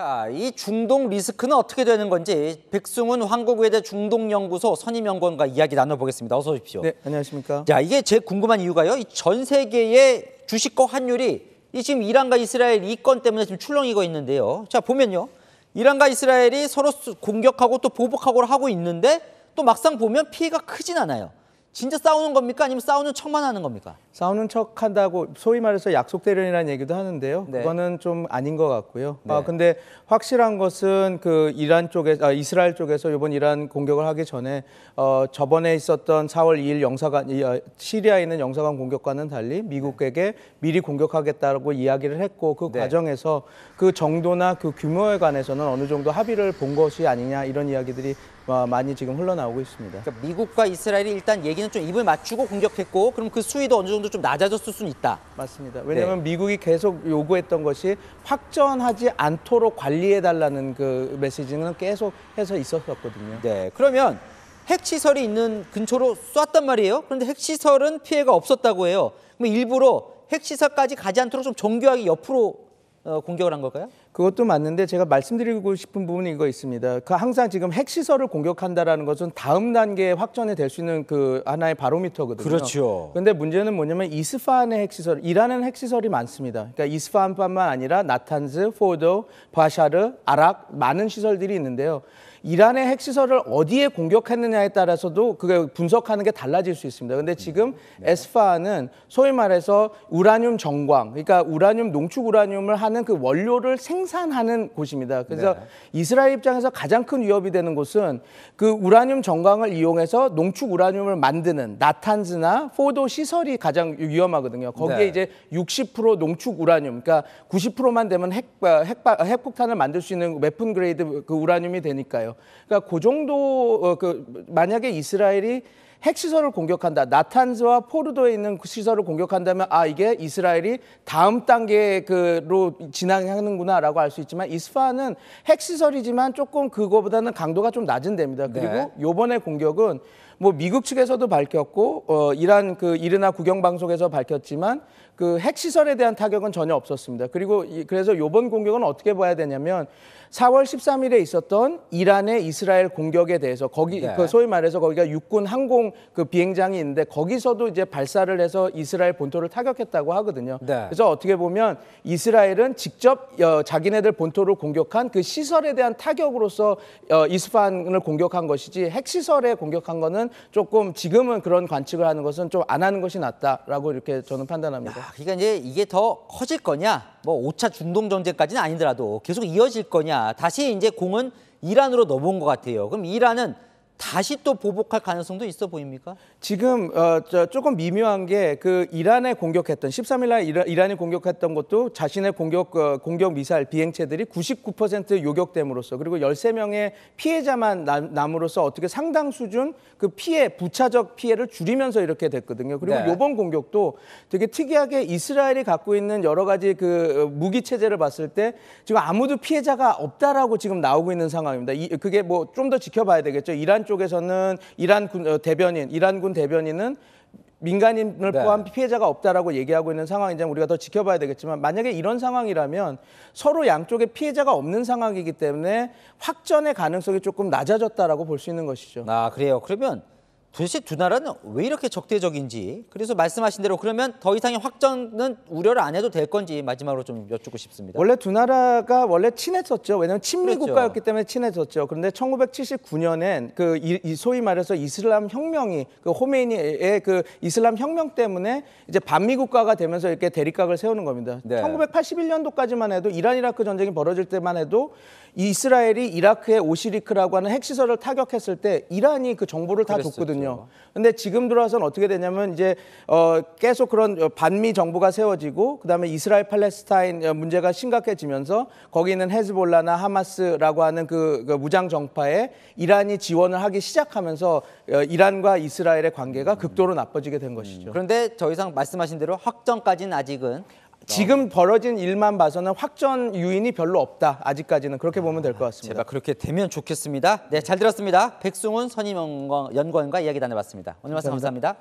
자, 이 중동 리스크는 어떻게 되는 건지 백승훈 한국외대 중동연구소 선임연구원과 이야기 나눠보겠습니다. 어서 오십시오. 네, 안녕하십니까. 자, 이게 제 궁금한 이유가요. 이 전 세계의 주식과 환율이 이 지금 이란과 이스라엘 이 건 때문에 지금 출렁이고 있는데요. 자, 보면요. 이란과 이스라엘이 서로 공격하고 또 보복하고 하고 있는데 또 막상 보면 피해가 크진 않아요. 진짜 싸우는 겁니까? 아니면 싸우는 척만 하는 겁니까? 싸우는 척한다고 소위 말해서 약속대련이라는 얘기도 하는데요. 네. 그거는 좀 아닌 것 같고요. 네. 근데 확실한 것은 그 이스라엘 쪽에서 이번 이란 공격을 하기 전에 저번에 있었던 4월 2일 시리아에 있는 영사관 공격과는 달리 미국에게 미리 공격하겠다고 이야기를 했고 그 과정에서 그 정도나 그 규모에 관해서는 어느 정도 합의를 본 것이 아니냐 이런 이야기들이 많이 지금 흘러나오고 있습니다. 그러니까 미국과 이스라엘이 일단 얘기는 좀 입을 맞추고 공격했고 그럼 그 수위도 어느 정도 좀 낮아졌을 수는 있다. 맞습니다. 왜냐하면 미국이 계속 요구했던 것이 확전하지 않도록 관리해달라는 그 메시지는 계속 해서 있었거든요. 네, 그러면 핵시설이 있는 근처로 쐈단 말이에요. 그런데 핵시설은 피해가 없었다고 해요. 그럼 일부러 핵시설까지 가지 않도록 좀 정교하게 옆으로 공격을 한 걸까요? 그것도 맞는데 제가 말씀드리고 싶은 부분이 이거 있습니다. 항상 지금 핵시설을 공격한다라는 것은 다음 단계에 확전이 될 수 있는 그 하나의 바로미터거든요. 그렇죠. 근데 문제는 뭐냐면 이스파한의 핵시설, 이란은 핵시설이 많습니다. 그러니까 이스파한뿐만 아니라 나탄즈, 포르도, 바샤르, 아락 많은 시설들이 있는데요. 이란의 핵시설을 어디에 공격했느냐에 따라서도 그게 분석하는 게 달라질 수 있습니다. 근데 지금 에스파하는 소위 말해서 우라늄 정광, 그러니까 우라늄 농축 우라늄을 하는 그 원료를 생산하는 곳입니다. 그래서 이스라엘 입장에서 가장 큰 위협이 되는 곳은 그 우라늄 정광을 이용해서 농축 우라늄을 만드는 나탄즈나 포르도 시설이 가장 위험하거든요. 거기에 이제 60% 농축 우라늄, 그러니까 90%만 되면 핵폭탄을 만들 수 있는 웨폰 그레이드 그 우라늄이 되니까요. 그러니까 그 정도 만약에 이스라엘이 핵시설을 공격한다. 나탄즈와 포르도에 있는 그 시설을 공격한다면 아 이게 이스라엘이 다음 단계로 진행하는구나라고 알 수 있지만 이스파는 핵시설이지만 조금 그거보다는 강도가 좀 낮은 데입니다. 그리고 요번에 공격은 뭐 미국 측에서도 밝혔고 이란 그 이르나 국영 방송에서 밝혔지만 그 핵시설에 대한 타격은 전혀 없었습니다. 그리고 그래서 요번 공격은 어떻게 봐야 되냐면 4월 13일에 있었던 이란의 이스라엘 공격에 대해서 거기 그 소위 말해서 거기가 육군 항공 그 비행장이 있는데 거기서도 이제 발사를 해서 이스라엘 본토를 타격했다고 하거든요. 그래서 어떻게 보면 이스라엘은 직접 자기네들 본토를 공격한 그 시설에 대한 타격으로서 이스파한을 공격한 것이지 핵시설에 공격한 거는 조금 지금은 그런 관측을 하는 것은 좀 안 하는 것이 낫다라고 이렇게 저는 판단합니다. 그러니까 이제 이게 더 커질 거냐, 뭐 5차 중동 전쟁까지는 아니더라도 계속 이어질 거냐, 다시 이제 공은 이란으로 넘어온 것 같아요. 그럼 이란은 다시 또 보복할 가능성도 있어 보입니까? 지금 조금 미묘한 게 그 이란에 공격했던 13일 날 이란이 공격했던 것도 자신의 공격 미사일 비행체들이 99% 요격됨으로써 그리고 13명의 피해자만 남으로써 어떻게 상당 수준 그 피해 부차적 피해를 줄이면서 이렇게 됐거든요. 그리고 이번 공격도 되게 특이하게 이스라엘이 갖고 있는 여러 가지 그 무기 체제를 봤을 때 지금 아무도 피해자가 없다라고 지금 나오고 있는 상황입니다. 그게 뭐 좀 더 지켜봐야 되겠죠. 이란 쪽에서는 이란군 대변인은 민간인을 포함 피해자가 없다라고 얘기하고 있는 상황인지 우리가 더 지켜봐야 되겠지만 만약에 이런 상황이라면 서로 양쪽에 피해자가 없는 상황이기 때문에 확전의 가능성이 조금 낮아졌다라고 볼 수 있는 것이죠. 아, 그래요. 그러면 도대체 두 나라는 왜 이렇게 적대적인지 그래서 말씀하신 대로 그러면 더 이상의 확전은 우려를 안 해도 될 건지 마지막으로 좀 여쭙고 싶습니다. 원래 두 나라가 원래 친했었죠. 왜냐하면 친미국가였기 때문에 친했었죠. 그런데 1979년엔 그 소위 말해서 이슬람 혁명이 그 호메이니의 그 이슬람 혁명 때문에 이제 반미국가가 되면서 이렇게 대립각을 세우는 겁니다. 1981년도까지만 해도 이란 이라크 전쟁이 벌어질 때만 해도 이스라엘이 이라크의 오시리크라고 하는 핵시설을 타격했을 때 이란이 그 정보를 다 줬거든요. 근데 지금 들어와서는 어떻게 되냐면 이제 계속 그런 반미 정부가 세워지고 그다음에 이스라엘 팔레스타인 문제가 심각해지면서 거기 있는 헤즈볼라나 하마스라고 하는 그 무장 정파에 이란이 지원을 하기 시작하면서 이란과 이스라엘의 관계가 극도로 나빠지게 된 것이죠. 그런데 더 이상 말씀하신 대로 확정까지는 아직은 지금 벌어진 일만 봐서는 확전 유인이 별로 없다. 아직까지는 그렇게 보면 될 것 같습니다. 제발 그렇게 되면 좋겠습니다. 네, 잘 들었습니다. 백승훈 선임연구원과 이야기 나눠봤습니다. 오늘 말씀 감사합니다.